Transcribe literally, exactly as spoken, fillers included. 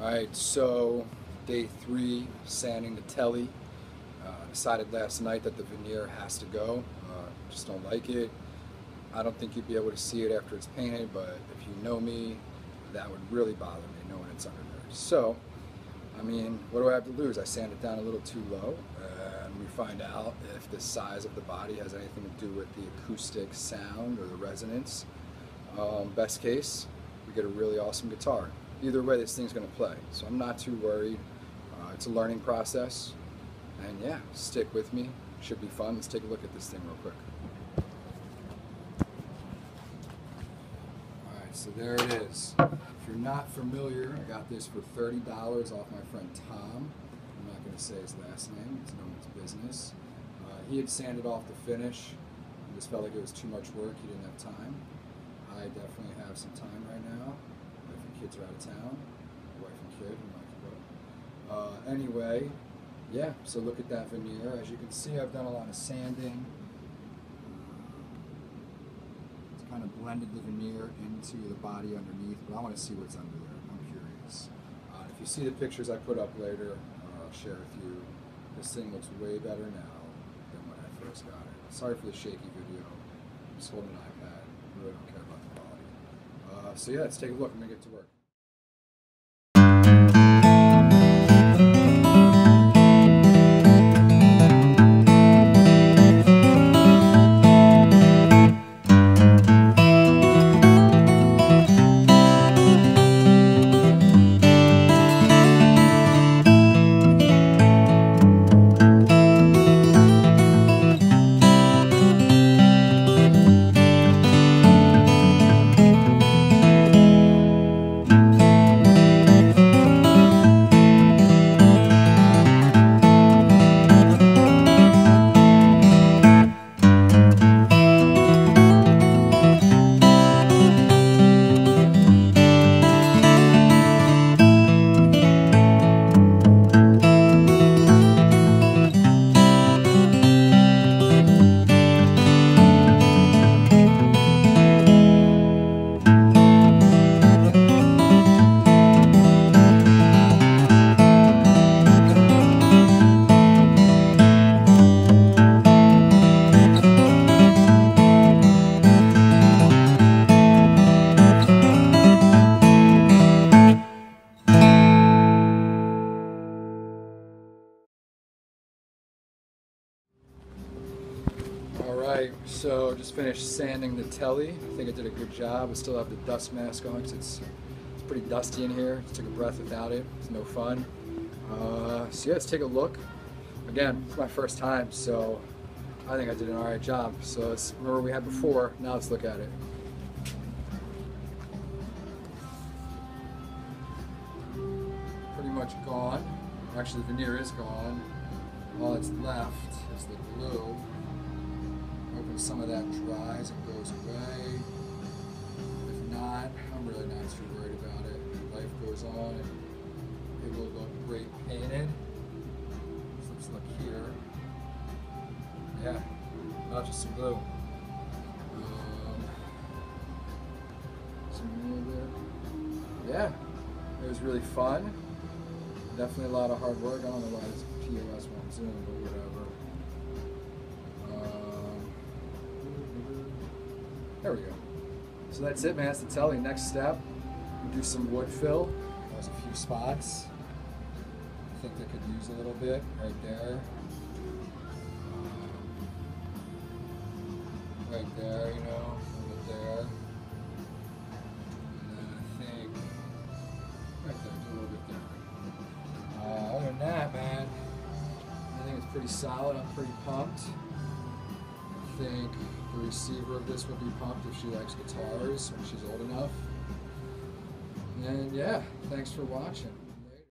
Alright, so day three, sanding the Tele. Uh, decided last night that the veneer has to go. Uh, just don't like it. I don't think you'd be able to see it after it's painted, but if you know me, that would really bother me knowing it's under there. So, I mean, what do I have to lose? I sand it down a little too low, and we find out if the size of the body has anything to do with the acoustic sound or the resonance. Um, best case, we get a really awesome guitar. Either way, this thing's going to play, so I'm not too worried. Uh, it's a learning process, and yeah, stick with me. Should be fun. Let's take a look at this thing real quick. All right, so there it is. If you're not familiar, I got this for thirty dollars off my friend Tom. I'm not going to say his last name. It's no one's business. Uh, he had sanded off the finish. I just felt like it was too much work. He didn't have time. I definitely have some time right now. My wife and kids are out of town. My wife and kid, who might go. Uh, anyway, yeah, so look at that veneer. As you can see, I've done a lot of sanding. It's kind of blended the veneer into the body underneath, but I want to see what's under there. I'm curious. Uh, if you see the pictures I put up later, uh, I'll share with you. This thing looks way better now than when I first got it. Sorry for the shaky video. I'm just holding an iPad. I really don't care about the quality. Uh, so yeah, let's take a look. I'm gonna get to work. Alright, so just finished sanding the Tele. I think I did a good job. I still have the dust mask on because it's, it's pretty dusty in here. Just took a breath without it. It's no fun. Uh, so yeah, let's take a look. Again, it's my first time, so I think I did an alright job. So let's remember what we had before. Now let's look at it. Pretty much gone. Actually, the veneer is gone. All that's left is the glue. Some of that dries and goes away. If not, I'm really not too worried about it. Life goes on and it will look great painted. So let's look here. Yeah, not just some glue. Um, some there. Yeah, it was really fun. Definitely a lot of hard work. I don't know why this P O S won't zoom, but whatever. There we go. So that's it, man. That's the Tele. Next step, we'll do some wood fill. There's a few spots I think they could use a little bit right there. Um, right there, you know, a little bit there. And then I think right there, a little bit there. Uh, other than that, man, I think it's pretty solid. I'm pretty pumped. I think the receiver of this will be pumped if she likes guitars when she's old enough. And yeah, thanks for watching.